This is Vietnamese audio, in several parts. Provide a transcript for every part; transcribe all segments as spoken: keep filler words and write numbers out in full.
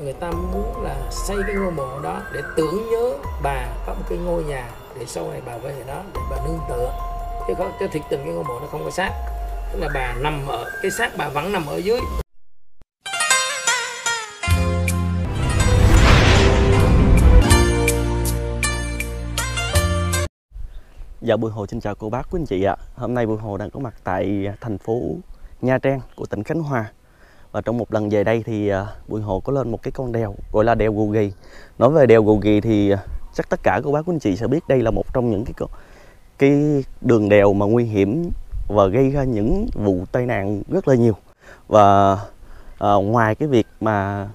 người ta muốn là xây cái ngôi mộ đó để tưởng nhớ bà có một cái ngôi nhà để sau này bà về đó để bà nương tựa, chứ có cái thiệt tình cái ngôi mộ nó không có xác, tức là bà nằm ở cái xác bà vẫn nằm ở dưới. Dạ Bùi Hồ xin chào cô bác quý anh chị ạ. Hôm nay Bùi Hồ đang có mặt tại thành phố Nha Trang của tỉnh Khánh Hòa. Và trong một lần về đây thì Bùi Hồ có lên một cái con đèo gọi là đèo Gù Gì. Nói về đèo Gù Gì thì chắc tất cả cô bác quý anh chị sẽ biết đây là một trong những cái cái đường đèo mà nguy hiểm và gây ra những vụ tai nạn rất là nhiều. Và à, ngoài cái việc mà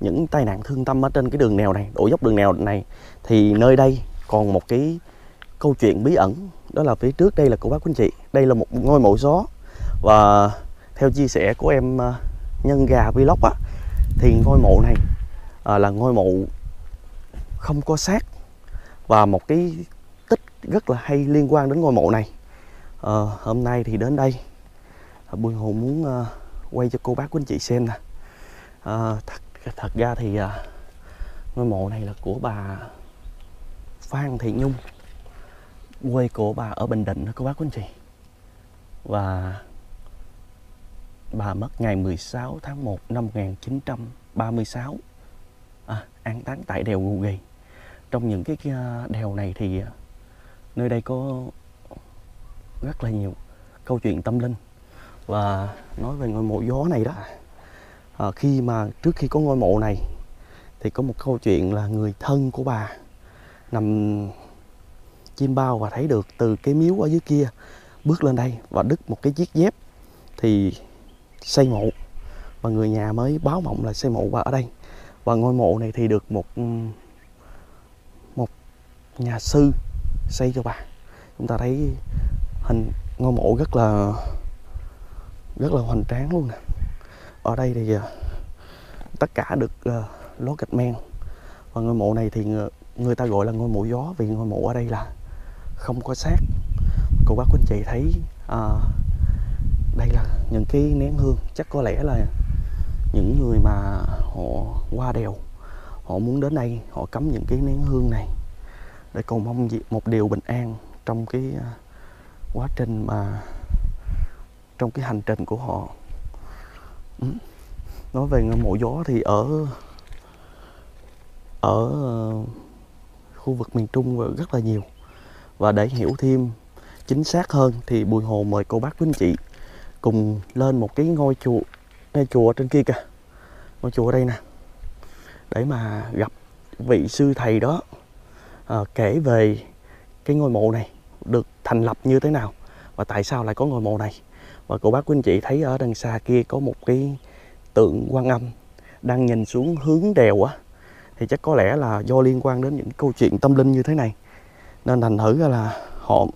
những tai nạn thương tâm ở trên cái đường đèo này, đổ dốc đường đèo này, thì nơi đây còn một cái câu chuyện bí ẩn, đó là phía trước đây là cô bác quý anh chị, đây là một ngôi mộ gió. Và theo chia sẻ của em Nhân Gà Vlog á, thì ngôi mộ này à, là ngôi mộ không có xác. Và một cái tích rất là hay liên quan đến ngôi mộ này. à, Hôm nay thì đến đây Bùi Hồ muốn à, quay cho cô bác quý anh chị xem nè. à, thật, thật ra thì à, ngôi mộ này là của bà Phan Thị Nhung, quê của bà ở Bình Định đó cô bác quý anh chị. Và bà mất ngày mười sáu tháng một năm một nghìn chín trăm ba mươi sáu, à, an táng tại đèo Gù Gì. Trong những cái đèo này thì nơi đây có rất là nhiều câu chuyện tâm linh. Và nói về ngôi mộ gió này đó, à, khi mà trước khi có ngôi mộ này thì có một câu chuyện là người thân của bà nằm chim bao và thấy được từ cái miếu ở dưới kia bước lên đây và đứt một cái chiếc dép thì xây mộ, và người nhà mới báo mộng là xây mộ và ở đây. Và ngôi mộ này thì được một một nhà sư xây cho bà. Chúng ta thấy hình ngôi mộ rất là rất là hoành tráng luôn nè. Ở đây thì tất cả được uh, lót gạch men. Và ngôi mộ này thì người, người ta gọi là ngôi mộ gió vì ngôi mộ ở đây là không có xác. Cô bác quý anh chị thấy uh, đây là những cái nén hương, chắc có lẽ là những người mà họ qua đèo họ muốn đến đây họ cắm những cái nén hương này để cầu mong một điều bình an trong cái quá trình mà trong cái hành trình của họ. Nói về ngôi mộ gió thì ở ở khu vực miền Trung rất là nhiều. Và để hiểu thêm chính xác hơn thì Bùi Hồ mời cô bác quý anh chị cùng lên một cái ngôi chùa, ngôi chùa trên kia kìa, ngôi chùa ở đây nè, để mà gặp vị sư thầy đó à, kể về cái ngôi mộ này được thành lập như thế nào và tại sao lại có ngôi mộ này. Và cô bác quý anh chị thấy ở đằng xa kia có một cái tượng Quan Âm đang nhìn xuống hướng đèo á, thì chắc có lẽ là do liên quan đến những câu chuyện tâm linh như thế này nên thành thử ra là họ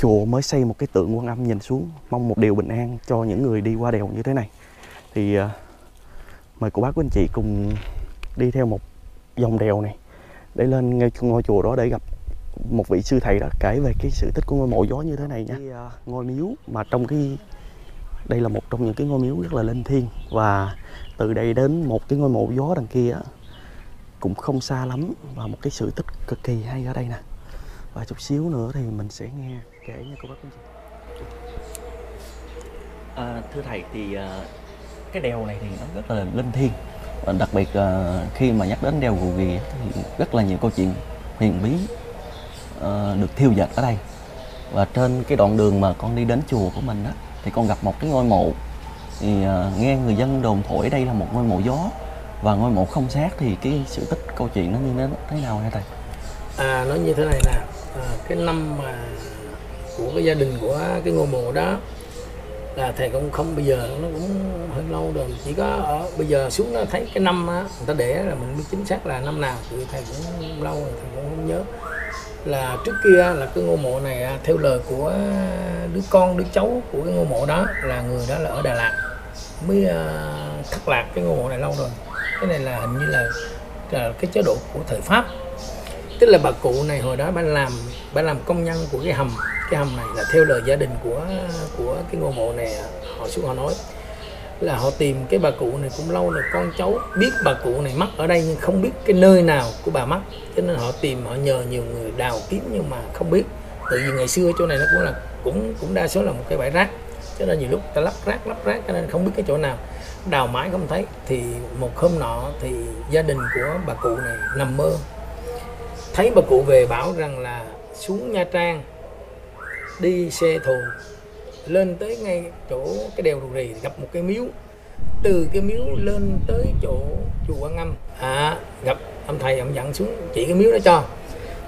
chùa mới xây một cái tượng Quan Âm nhìn xuống mong một điều bình an cho những người đi qua đèo như thế này. Thì uh, mời cô bác quý anh chị cùng đi theo một dòng đèo này để lên ngay ngôi chùa đó để gặp một vị sư thầy đó kể về cái sự tích của ngôi mộ gió như thế này nha. Cái, uh, ngôi miếu mà trong cái đây là một trong những cái ngôi miếu rất là linh thiêng, và từ đây đến một cái ngôi mộ gió đằng kia cũng không xa lắm, và một cái sự tích cực kỳ hay ở đây nè. Và chút xíu nữa thì mình sẽ nghe kể nha cô bác quý anh chị. À, thưa thầy, thì cái đèo này thì nó rất là linh thiêng, và đặc biệt khi mà nhắc đến đèo Gù Gì thì rất là nhiều câu chuyện huyền bí được thiêu dệt ở đây. Và trên cái đoạn đường mà con đi đến chùa của mình đó, thì con gặp một cái ngôi mộ, thì nghe người dân đồn thổi đây là một ngôi mộ gió và ngôi mộ không xác, thì cái sự tích câu chuyện nó như thế nào hả thầy? À, nó như thế này nè, à, cái năm mà của cái gia đình của cái ngôi mộ đó là thầy cũng không, bây giờ nó cũng hơi lâu rồi, chỉ có ở bây giờ xuống nó thấy cái năm á, người ta để là mình biết chính xác là năm nào thì thầy cũng lâu rồi thầy cũng không nhớ. Là trước kia là cái ngôi mộ này theo lời của đứa con đứa cháu của cái ngôi mộ đó là người đó là ở Đà Lạt mới uh, thất lạc cái ngôi mộ này lâu rồi. Cái này là hình như là, là cái chế độ của thời Pháp, tức là bà cụ này hồi đó bà làm bà làm công nhân của cái hầm cái hầm này, là theo lời gia đình của của cái ngôi mộ này họ xuống họ nói. là họ tìm cái bà cụ này cũng lâu rồi, con cháu biết bà cụ này mất ở đây nhưng không biết cái nơi nào của bà mất, cho nên họ tìm, họ nhờ nhiều người đào kiếm nhưng mà không biết. Tự vì ngày xưa chỗ này nó cũng là cũng cũng đa số là một cái bãi rác, cho nên nhiều lúc ta lắp rác lắp rác cho nên không biết cái chỗ nào, đào mãi không thấy. Thì một hôm nọ thì gia đình của bà cụ này nằm mơ thấy bà cụ về bảo rằng là xuống Nha Trang đi xe thù lên tới ngay chỗ cái đèo Rù Rì gặp một cái miếu, từ cái miếu lên tới chỗ chùa Quan Âm, à, gặp ông thầy, ông dẫn xuống chỉ cái miếu đó cho.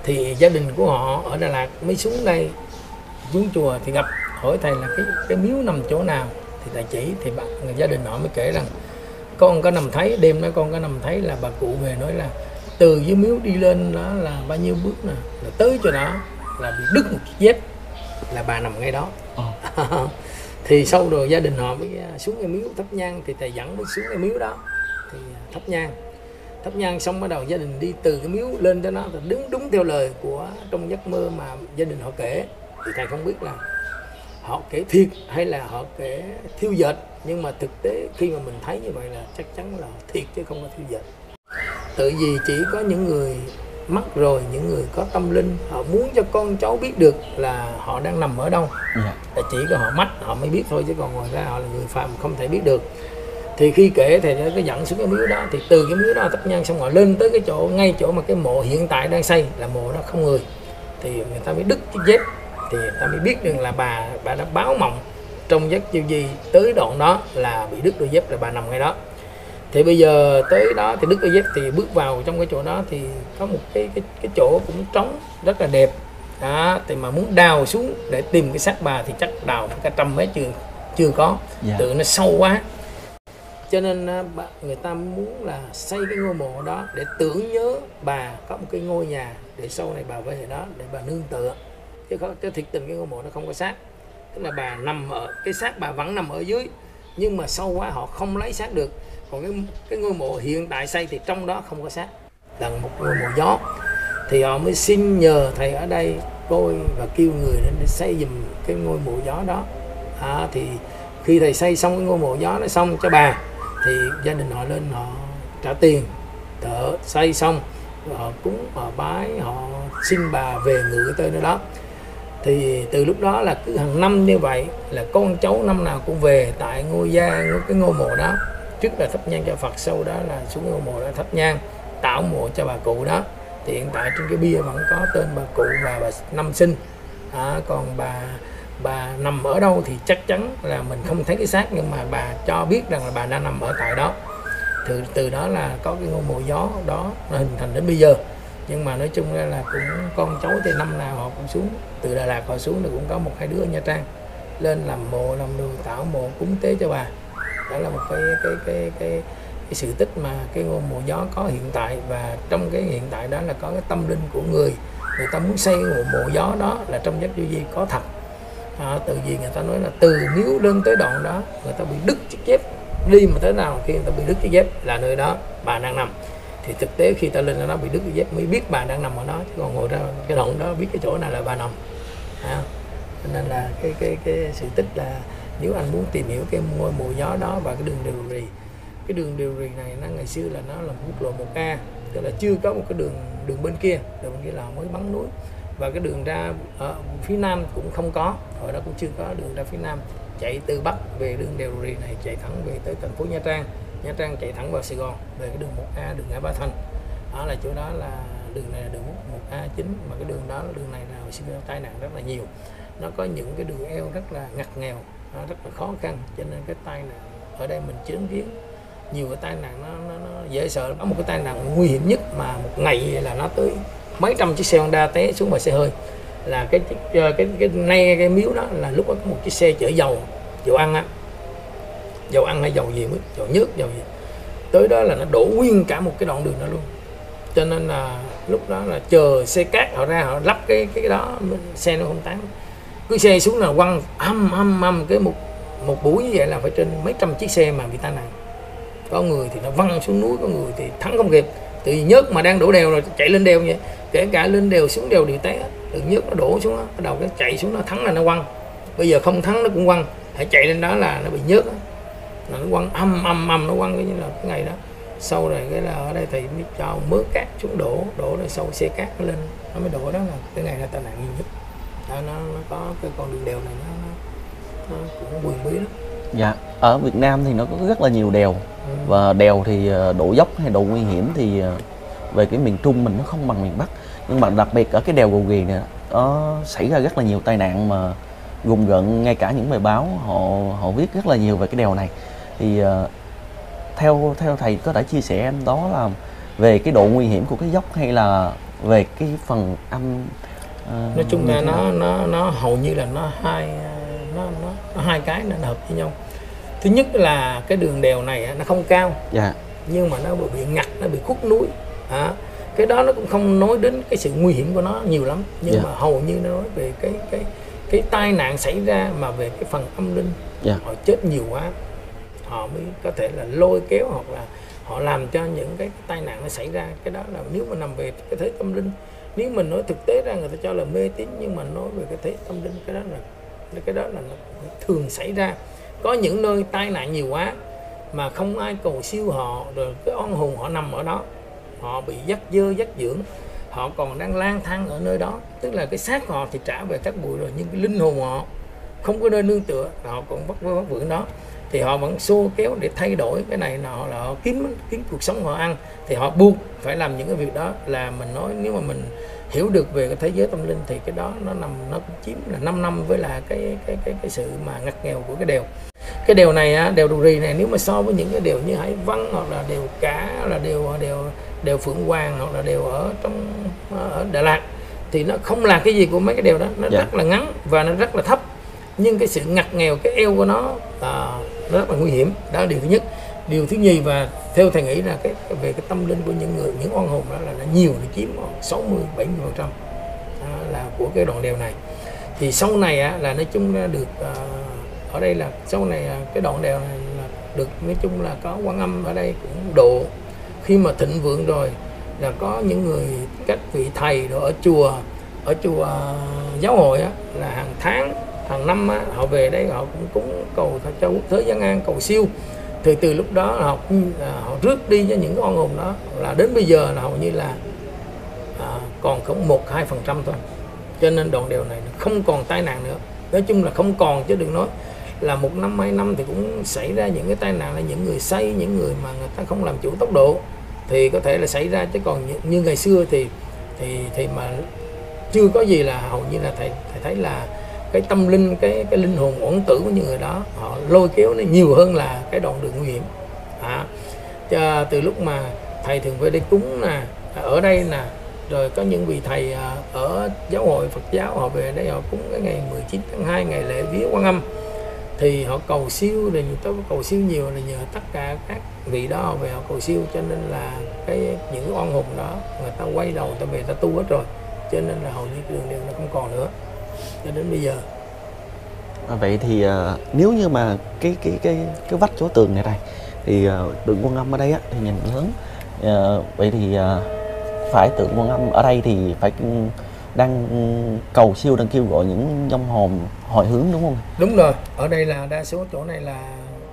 Thì gia đình của họ ở Đà Lạt mới xuống đây, xuống chùa thì gặp, hỏi thầy là cái cái miếu nằm chỗ nào thì thầy chỉ. Thì bà, gia đình họ mới kể rằng con có nằm thấy, đêm đó con có nằm thấy là bà cụ về nói là từ dưới miếu đi lên đó là bao nhiêu bước nè, là tới chỗ đó là bị đứt một chiếc dép, là bà nằm ngay đó. Ờ. Thì sau rồi gia đình họ mới xuống cái miếu thắp nhang, thì thầy dẫn mới xuống cái miếu đó thì thắp nhang. Thắp nhang xong bắt đầu gia đình đi từ cái miếu lên tới nó, đứng đúng theo lời của trong giấc mơ mà gia đình họ kể. Thì thầy không biết là họ kể thiệt hay là họ kể thiêu dệt, nhưng mà thực tế khi mà mình thấy như vậy là chắc chắn là thiệt chứ không có thiêu dệt. Tự vì chỉ có những người mất rồi, những người có tâm linh họ muốn cho con cháu biết được là họ đang nằm ở đâu, yeah. Là chỉ có họ mất họ mới biết thôi, chứ còn ngoài ra họ là người phàm không thể biết được. Thì khi kể thầy nó dẫn xuống cái miếu đó, thì từ cái miếu đó thắp nhang xong họ lên tới cái chỗ ngay chỗ mà cái mộ hiện tại đang xây là mộ đó không người, thì người ta mới đứt cái dép, thì người ta mới biết rằng là bà bà đã báo mộng trong giấc chiêu gì tới đoạn đó là bị đứt đôi dép, là bà nằm ngay đó. Thì bây giờ tới đó thì đứt đôi dép thì bước vào trong cái chỗ đó thì có một cái cái, cái chỗ cũng trống rất là đẹp đó, thì mà muốn đào xuống để tìm cái xác bà thì chắc đào cả trăm mấy chưa chưa có, yeah. Tự nó sâu quá, cho nên người ta muốn là xây cái ngôi mộ đó để tưởng nhớ bà có một cái ngôi nhà để sau này bà về đó để bà nương tựa, chứ có cái thiệt tình cái ngôi mộ nó không có xác, tức là bà nằm ở cái xác bà vẫn nằm ở dưới nhưng mà sâu quá họ không lấy xác được. Còn cái, cái ngôi mộ hiện tại xây thì trong đó không có xác, là một ngôi mộ gió. Thì họ mới xin nhờ thầy ở đây coi và kêu người đến để xây dùm cái ngôi mộ gió đó. À, thì khi thầy xây xong cái ngôi mộ gió nó xong cho bà thì gia đình họ lên họ trả tiền thợ xây xong, họ cúng họ bái, họ xin bà về ngự tới nơi đó. Thì từ lúc đó là cứ hàng năm như vậy là con cháu năm nào cũng về tại ngôi gia cái ngôi mộ đó, trước là thắp nhang cho Phật, sau đó là xuống ngôi mộ đó thắp nhang tạo mộ cho bà cụ đó. Thì hiện tại trên cái bia vẫn có tên bà cụ và bà năm sinh, à, còn bà bà nằm ở đâu thì chắc chắn là mình không thấy cái xác, nhưng mà bà cho biết rằng là bà đã nằm ở tại đó. Từ từ đó là có cái ngôi mộ gió đó nó hình thành đến bây giờ. Nhưng mà nói chung ra là cũng con cháu thì năm nào họ cũng xuống, từ Đà Lạt họ xuống thì cũng có một hai đứa ở Nha Trang lên làm mộ, làm đường tạo mộ cúng tế cho bà. Đó là một cái cái cái cái, cái sự tích mà cái ngôi mộ gió có hiện tại, và trong cái hiện tại đó là có cái tâm linh của người người ta muốn xây ngôi mộ gió đó là trong giấc du di có thật. À, tự vì người ta nói là từ miếu lên tới đoạn đó người ta bị đứt chiếc dép, đi mà tới nào khi người ta bị đứt chiếc dép là nơi đó bà đang nằm. Thì thực tế khi ta lên nó bị đứt cái dép mới biết bà đang nằm ở đó, chứ còn ngồi ra cái đoạn đó biết cái chỗ nào là bà nằm. À, nên là cái cái cái sự tích là nếu anh muốn tìm hiểu cái ngôi mộ gió đó và cái đường Đèo Rì, cái đường Đèo Rì này nó ngày xưa là nó là quốc lộ một A, tức là chưa có một cái đường đường bên kia, đường bên kia là mới bắn núi, và cái đường ra ở phía nam cũng không có, hồi đó cũng chưa có đường ra phía nam, chạy từ bắc về đường Đèo Rì này chạy thẳng về tới thành phố Nha Trang. Nha Trang chạy thẳng vào Sài Gòn về cái đường một A, đường ngã Ba Thành. Đó là chỗ đó là đường này là đường một A chính, mà cái đường đó đường này là sinh ra tai nạn rất là nhiều. Nó có những cái đường eo rất là ngặt nghèo, nó rất là khó khăn, cho nên cái tai nạn ở đây mình chứng kiến nhiều cái tai nạn nó, nó, nó dễ sợ. Có một cái tai nạn nguy hiểm nhất mà một ngày là nó tới mấy trăm chiếc xe Honda té xuống vào xe hơi, là cái cái cái cái nay cái miếu đó là lúc đó có một chiếc xe chở dầu, dầu ăn á. Dầu ăn hay dầu gì mới, dầu nhớt, dầu gì tới đó là nó đổ nguyên cả một cái đoạn đường đó luôn, cho nên là lúc đó là chờ xe cát họ ra họ lắp cái cái đó xe nó không tán, cứ xe xuống là quăng âm âm âm cái một một buổi như vậy là phải trên mấy trăm chiếc xe mà bị tai nạn. Có người thì nó văng xuống núi, có người thì thắng không kịp, tự nhiên nhớt mà đang đổ đèo rồi chạy lên đèo vậy, kể cả lên đèo xuống đèo đều té, tự nhớt nó đổ xuống đó, bắt đầu cái chạy xuống nó thắng là nó quăng, bây giờ không thắng nó cũng quăng, hãy chạy lên đó là nó bị nhớt đó. nó quăng âm âm âm, nó quăng cái như là cái ngày đó. Sau rồi cái là ở đây thì mới cho mớ cát xuống đổ, đổ rồi sau xe cát nó lên, nó mới đổ đó, là cái ngày là tai nạn nhiều nhất. Đó, nó, nó có cái con đường đèo này nó, nó cũng buồn bí lắm. Dạ, ở Việt Nam thì nó có rất là nhiều đèo, ừ. và đèo thì độ dốc hay độ nguy hiểm thì về cái miền Trung mình nó không bằng miền Bắc. Nhưng mà đặc biệt ở cái đèo Cầu Ghì này nó xảy ra rất là nhiều tai nạn mà gùng gợn, ngay cả những bài báo họ họ viết rất là nhiều về cái đèo này. Thì theo theo thầy có thể chia sẻ em đó là về cái độ nguy hiểm của cái dốc hay là về cái phần âm? Uh, nói chung là nó nó nó hầu như là nó hai nó nó, nó hai cái nó hợp với nhau. Thứ nhất là cái đường đèo này nó không cao, dạ. nhưng mà nó bị ngặt, nó bị khúc núi. À, cái đó nó cũng không nói đến cái sự nguy hiểm của nó nhiều lắm, nhưng yeah. mà hầu như nó nói về cái cái cái tai nạn xảy ra mà về cái phần âm linh, yeah. họ chết nhiều quá họ mới có thể là lôi kéo hoặc là họ làm cho những cái tai nạn nó xảy ra. Cái đó là nếu mà nằm về cái thế tâm linh, nếu mình nói thực tế ra người ta cho là mê tín, nhưng mà nói về cái thế tâm linh, cái đó là cái đó là nó thường xảy ra. Có những nơi tai nạn nhiều quá mà không ai cầu siêu họ, rồi cái oan hồn họ nằm ở đó, họ bị dắt dơ dắt dưỡng, họ còn đang lang thang ở nơi đó, tức là cái xác họ thì trả về các bụi rồi, nhưng cái linh hồn họ không có nơi nương tựa, họ còn vất vơ vất vưởng đó, thì họ vẫn xô kéo để thay đổi cái này, họ là họ kiếm kiếm cuộc sống họ ăn, thì họ buộc phải làm những cái việc đó. Là mình nói nếu mà mình hiểu được về cái thế giới tâm linh thì cái đó nó nằm nó cũng chiếm là năm năm với là cái cái cái cái sự mà ngặt nghèo của cái đèo. Cái đèo này, đèo Đù Rì này, nếu mà so với những cái đèo như Hải Vân hoặc là đèo Cả, hoặc là đèo đèo đèo Phượng Hoàng, hoặc là đèo ở trong ở Đà Lạt, thì nó không là cái gì của mấy cái đèo đó, nó dạ. rất là ngắn và nó rất là thấp, nhưng cái sự ngặt nghèo, cái eo của nó à, rất là nguy hiểm. Đó là điều thứ nhất. Điều thứ nhì, và theo thầy nghĩ là cái về cái tâm linh của những người, những oan hồn đó là nó nhiều, nó chiếm sáu mươi bảy mươi phần trăm là của cái đoạn đèo này. Thì sau này á, là nói chung là được à, ở đây là sau này cái đoạn đèo này là được, nói chung là có Quan Âm ở đây cũng độ. Khi mà thịnh vượng rồi là có những người, các vị thầy ở chùa, ở chùa giáo hội á, là hàng tháng, hàng năm á, họ về đây họ cũng cúng cầu cho quốc thế dân an, cầu siêu. Thì từ lúc đó họ, họ rước đi cho những oan hồn đó, là đến bây giờ là hầu như là à, còn khoảng một hai phần trăm thôi. Cho nên đoạn đèo này không còn tai nạn nữa. Nói chung là không còn, chứ đừng nói là một năm hai năm thì cũng xảy ra những cái tai nạn là những người say, những người mà người ta không làm chủ tốc độ thì có thể là xảy ra, chứ còn như, như ngày xưa thì thì thì mà chưa có gì. Là hầu như là thầy, thầy thấy là cái tâm linh, cái cái linh hồn uẩn tử của những người đó họ lôi kéo nó nhiều hơn là cái đoạn đường nguy hiểm. À, cho, từ lúc mà thầy thường về đây cúng nè, ở đây nè, rồi có những vị thầy ở giáo hội Phật giáo họ về đây họ cúng cái ngày mười chín tháng hai, ngày lễ vía Quan Âm, thì họ cầu siêu, thì người ta cầu siêu nhiều là nhờ tất cả các vị đó họ về họ cầu siêu. Cho nên là cái những oan hồn đó người ta quay đầu ta về ta tu hết rồi, cho nên là hầu như cái đường đèo nó không còn nữa cho đến bây giờ. À, vậy thì uh, nếu như mà cái cái cái cái vách chỗ tường này đây thì uh, tượng Quan Âm ở đây á, thì nhìn hướng uh, vậy thì uh, phải tượng Quan Âm ở đây thì phải đang cầu siêu, đang kêu gọi những dông hồn hồi hướng, đúng không? Đúng rồi, ở đây là đa số chỗ này là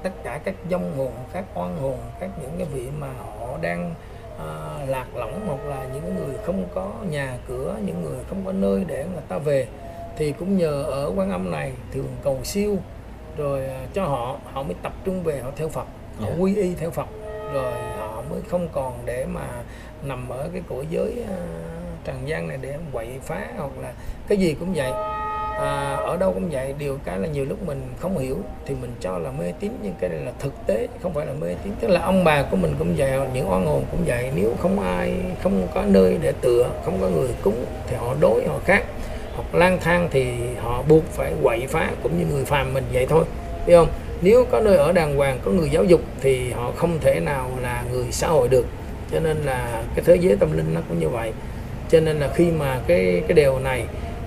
tất cả các dông hồn, các oan hồn, các những cái vị mà họ đang uh, lạc lõng, hoặc là những người không có nhà cửa, những người không có nơi để người ta về, thì cũng nhờ ở Quan Âm này thường cầu siêu rồi cho họ, họ mới tập trung về họ theo Phật, họ yeah. quy y theo Phật, rồi họ mới không còn để mà nằm ở cái cõi giới uh, trần gian này để quậy phá, hoặc là cái gì cũng vậy. À, ở đâu cũng vậy. Điều cái là nhiều lúc mình không hiểu thì mình cho là mê tín, nhưng cái này là thực tế, không phải là mê tín. Tức là ông bà của mình cũng vậy, những oan hồn cũng vậy. Nếu không ai, không có nơi để tựa, không có người cúng thì họ đối, họ khác, hoặc lang thang thì họ buộc phải quậy phá, cũng như người phàm mình vậy thôi, biết không? Nếu có nơi ở đàng hoàng, có người giáo dục thì họ không thể nào là người xã hội được. Cho nên là cái thế giới tâm linh nó cũng như vậy. Cho nên là khi mà cái cái đèo này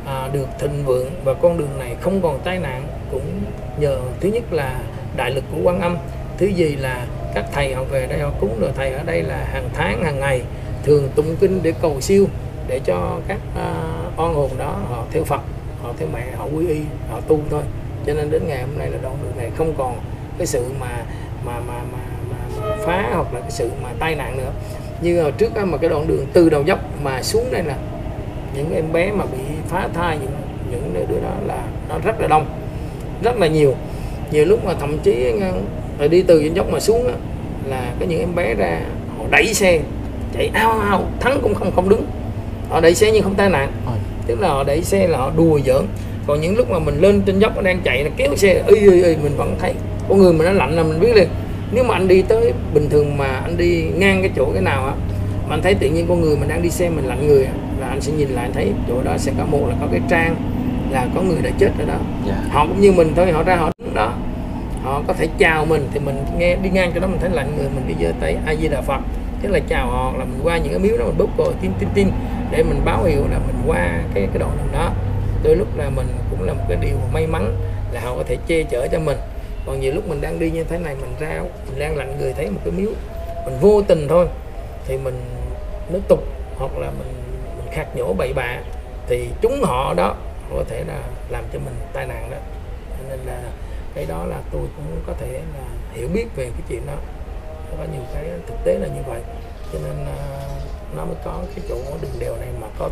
à, được thịnh vượng và con đường này không còn tai nạn, cũng nhờ thứ nhất là đại lực của Quan Âm, thứ gì là các thầy họ về đây họ cúng, rồi thầy ở đây là hàng tháng, hàng ngày thường tụng kinh để cầu siêu, để cho các uh, oan hồn đó họ theo Phật, họ theo mẹ, họ quy y, họ tu thôi. Cho nên đến ngày hôm nay là đoạn đường này không còn cái sự mà mà, mà, mà, mà, mà phá hoặc là cái sự mà tai nạn nữa. Như hồi trước đó, mà cái đoạn đường từ đầu dốc mà xuống đây là những em bé mà bị phá thai, những những đứa đó là nó rất là đông, rất là nhiều. Nhiều lúc mà thậm chí rồi đi từ dốc mà xuống đó, là có những em bé ra họ đẩy xe chạy ao ao, thắng cũng không không đứng. Họ đẩy xe nhưng không tai nạn, tức là họ đẩy xe là họ đùa giỡn. Còn những lúc mà mình lên trên dốc đang chạy là kéo xe ơi ơi ơi, mình vẫn thấy con người mình nó lạnh là mình biết liền. Nếu mà anh đi tới bình thường mà anh đi ngang cái chỗ cái nào á mà anh thấy tự nhiên con người mình đang đi xe mình lạnh người á, là anh sẽ nhìn lại thấy chỗ đó sẽ có một là có cái trang là có người đã chết ở đó. Yeah. Họ cũng như mình thôi, họ ra họ đứng đó, họ có thể chào mình thì mình nghe đi ngang cho đó mình thấy lạnh người, mình đi giơ tay A Di Đà Phật, thế là chào họ, là mình qua những cái miếu đó mình bóp còi tin tin tin để mình báo hiệu là mình qua cái cái đoạn đường đó. Đôi lúc là mình cũng là một cái điều may mắn là họ có thể che chở cho mình. Còn nhiều lúc mình đang đi như thế này, mình ra mình đang lạnh người thấy một cái miếu, mình vô tình thôi thì mình nó tục hoặc là mình, mình khạc nhổ bậy bạ thì chúng họ đó họ có thể là làm cho mình tai nạn đó. Nên là cái đó là tôi cũng có thể là hiểu biết về cái chuyện đó, có nhiều cái thực tế là như vậy. Cho nên nó mới có cái chỗ đường đèo này mà có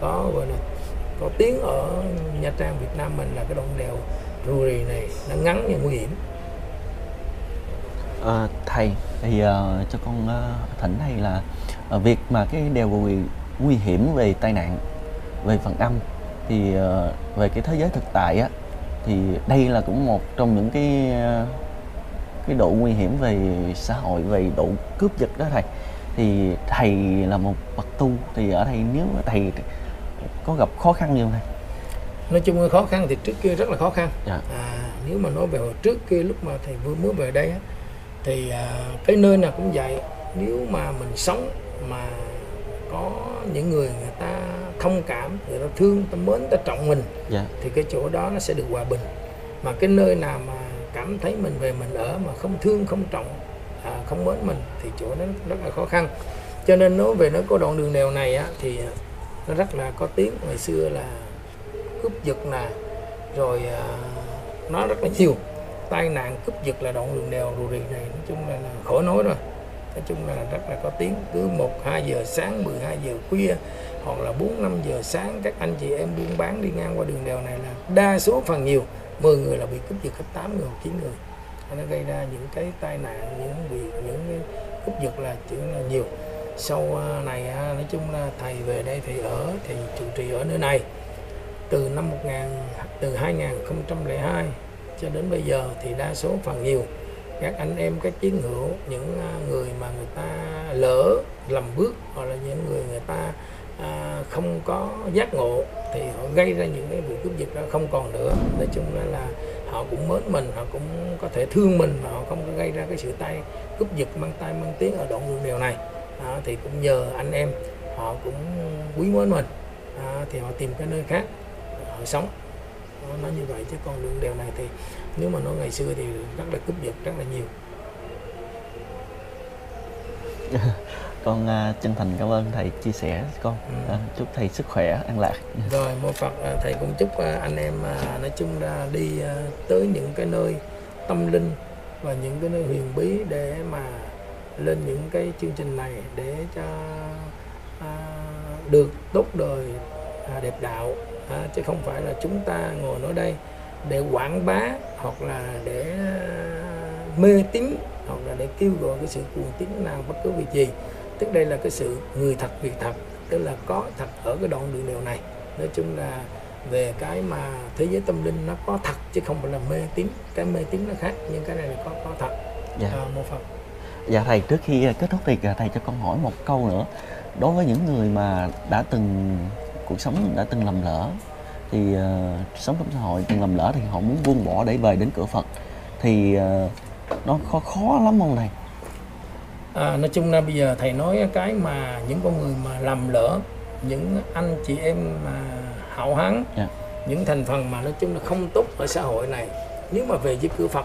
có gọi là có tiếng ở Nha Trang Việt Nam mình là cái đoạn đèo Rùi này, nó ngắn nhưng nguy hiểm. À, thầy thì uh, cho con uh, thỉnh thầy là uh, việc mà cái đèo Rùi nguy hiểm về tai nạn, về phần âm thì uh, về cái thế giới thực tại á, thì đây là cũng một trong những cái uh, cái độ nguy hiểm về xã hội, về độ cướp giật đó thầy. Thì thầy là một bậc tu thì ở thầy nếu thầy có gặp khó khăn gì không thầy? Nói chung là khó khăn thì trước kia rất là khó khăn. Yeah. À, nếu mà nói về hồi trước kia lúc mà thầy vừa mới về đây á, thì à, cái nơi nào cũng vậy. Nếu mà mình sống mà có những người người ta thông cảm, người ta thương, người ta mến, người ta trọng mình. Yeah. Thì cái chỗ đó nó sẽ được hòa bình. Mà cái nơi nào mà cảm thấy mình về mình ở mà không thương, không trọng, à, không mến mình thì chỗ đó rất là khó khăn. Cho nên nói về nó có đoạn đường đèo này á, thì nó rất là có tiếng. Ngày xưa là cướp giật nè, rồi à, nó rất là nhiều tai nạn cướp giật, là đoạn đường đèo Rùi này nói chung là, là khỏi nói rồi. Nói chung là rất là có tiếng, cứ một hai giờ sáng, mười hai giờ khuya hoặc là bốn năm giờ sáng, các anh chị em buôn bán đi ngang qua đường đèo này là đa số phần nhiều mười người là bị cướp giật hết tám người hoặc chín người. Nó gây ra những cái tai nạn, những việc, những cái cướp giật là chữ là nhiều. Sau này nói chung là thầy về đây thì ở thì trụ trì ở nơi này từ năm một nghìn từ hai nghìn không trăm lẻ hai cho đến bây giờ thì đa số phần nhiều các anh em, các chiến hữu, những người mà người ta lỡ lầm bước hoặc là những người người ta à, không có giác ngộ thì họ gây ra những cái vụ cướp giật đó không còn nữa. Nói chung là, là họ cũng mến mình, họ cũng có thể thương mình mà họ không có gây ra cái sự tai cướp giật mang tai mang tiếng ở đoạn đường đèo này. À, thì cũng nhờ anh em họ cũng quý mến mình, à, thì họ tìm cái nơi khác họ sống, nó, nó như vậy. Chứ còn đường đèo này thì nếu mà nó ngày xưa thì rất là cướp giật rất là nhiều. Con uh, chân thành cảm ơn thầy chia sẻ con. Ừ. uh, chúc thầy sức khỏe an lạc. Rồi mô Phật. uh, thầy cũng chúc uh, anh em uh, nói chung ra đi uh, tới những cái nơi tâm linh và những cái nơi huyền bí để mà lên những cái chương trình này để cho à, được tốt đời, à, đẹp đạo, à, chứ không phải là chúng ta ngồi nói đây để quảng bá hoặc là để mê tín hoặc là để kêu gọi cái sự cuồng tín nào bất cứ việc gì. Tức đây là cái sự người thật việc thật, tức là có thật ở cái đoạn đường đèo này. Nói chung là về cái mà thế giới tâm linh nó có thật chứ không phải là mê tín. Cái mê tín nó khác nhưng cái này là có có thật. Yeah. à, mô Phật. Dạ thầy, trước khi kết thúc thì thầy cho con hỏi một câu nữa. Đối với những người mà đã từng cuộc sống đã từng lầm lỡ thì uh, sống trong xã hội từng lầm lỡ thì họ muốn buông bỏ để về đến cửa Phật thì uh, nó khó khó lắm không thầy? À, nói chung là bây giờ thầy nói cái mà những con người mà lầm lỡ, những anh chị em mà hảo hán, dạ. những thành phần mà nói chung là không tốt ở xã hội này, nếu mà về với cửa Phật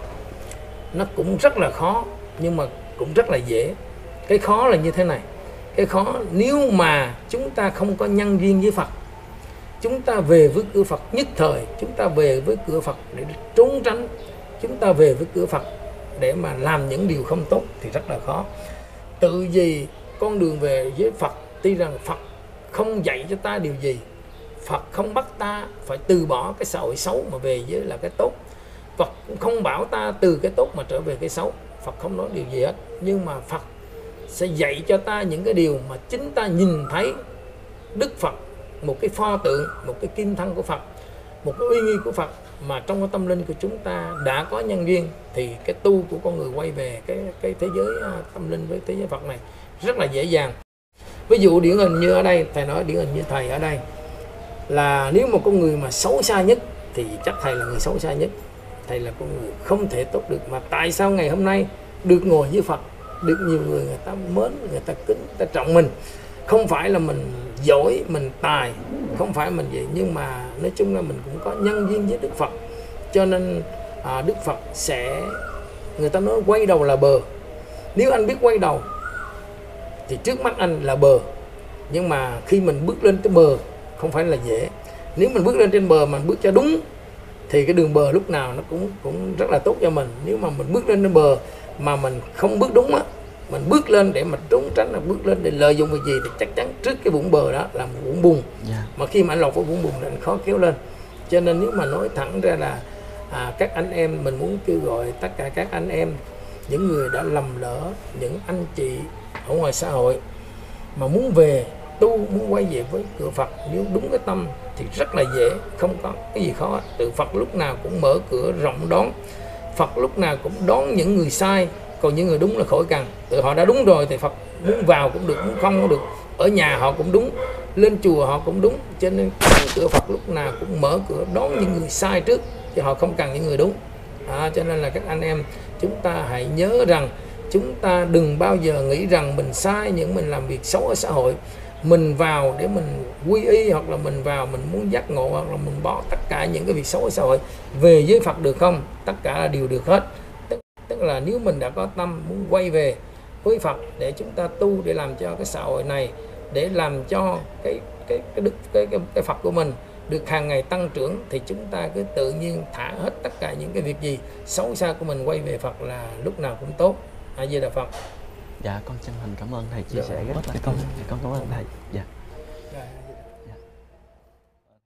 nó cũng rất là khó nhưng mà cũng rất là dễ. Cái khó là như thế này, cái khó nếu mà chúng ta không có nhân duyên với Phật, chúng ta về với cửa Phật nhất thời, chúng ta về với cửa Phật để trốn tránh, chúng ta về với cửa Phật để mà làm những điều không tốt thì rất là khó. Tự vì con đường về với Phật, tuy rằng Phật không dạy cho ta điều gì, Phật không bắt ta phải từ bỏ cái xã hội xấu mà về với là cái tốt, Phật cũng không bảo ta từ cái tốt mà trở về cái xấu, Phật không nói điều gì hết. Nhưng mà Phật sẽ dạy cho ta những cái điều mà chính ta nhìn thấy Đức Phật, một cái pho tượng, một cái kim thân của Phật, một cái uy nghi của Phật mà trong cái tâm linh của chúng ta đã có nhân duyên, thì cái tu của con người quay về cái cái thế giới tâm linh với thế giới Phật này rất là dễ dàng. Ví dụ điển hình như ở đây, thầy nói điển hình như thầy ở đây là nếu một con người mà xấu xa nhất thì chắc thầy là người xấu xa nhất, thầy là con người không thể tốt được. Mà tại sao ngày hôm nay được ngồi với Phật, được nhiều người người ta mến, người ta kính, người ta trọng mình, không phải là mình giỏi, mình tài, không phải mình vậy, nhưng mà nói chung là mình cũng có nhân duyên với Đức Phật, cho nên à, Đức Phật sẽ, người ta nói quay đầu là bờ. Nếu anh biết quay đầu thì trước mắt anh là bờ, nhưng mà khi mình bước lên tới bờ không phải là dễ. Nếu mình bước lên trên bờ mà bước cho đúng thì cái đường bờ lúc nào nó cũng cũng rất là tốt cho mình. Nếu mà mình bước lên trên bờ mà mình không bước đúng á, mình bước lên để mà trốn tránh, là bước lên để lợi dụng cái gì, thì chắc chắn trước cái vũng bờ đó là một vũng bùn. Yeah. Mà khi mà anh lọt vào vũng bùn thì anh khó kéo lên. Cho nên nếu mà nói thẳng ra là à, các anh em, mình muốn kêu gọi tất cả các anh em, những người đã lầm lỡ, những anh chị ở ngoài xã hội mà muốn về tu, muốn quay về với cửa Phật, nếu đúng cái tâm thì rất là dễ, không có cái gì khó. Tự Phật lúc nào cũng mở cửa rộng đón, Phật lúc nào cũng đón những người sai, còn những người đúng là khỏi cần. Tự họ đã đúng rồi thì Phật muốn vào cũng được, muốn không cũng được, ở nhà họ cũng đúng, lên chùa họ cũng đúng. Cho nên cửa Phật lúc nào cũng mở cửa đón những người sai trước, thì họ không cần những người đúng. À, cho nên là các anh em, chúng ta hãy nhớ rằng chúng ta đừng bao giờ nghĩ rằng mình sai, những mình làm việc xấu ở xã hội, mình vào để mình quy y, hoặc là mình vào mình muốn giác ngộ, hoặc là mình bỏ tất cả những cái việc xấu ở xã hội, về với Phật được không? Tất cả là đều được hết. Tức là nếu mình đã có tâm muốn quay về với Phật để chúng ta tu, để làm cho cái xã hội này, để làm cho cái cái cái đức cái cái, cái Phật của mình được hàng ngày tăng trưởng, thì chúng ta cứ tự nhiên thả hết tất cả những cái việc gì xấu xa của mình, quay về Phật là lúc nào cũng tốt. A Di Đà Phật. Dạ con chân thành cảm ơn thầy chia sẻ rất là, con con cảm ơn thầy. Dạ.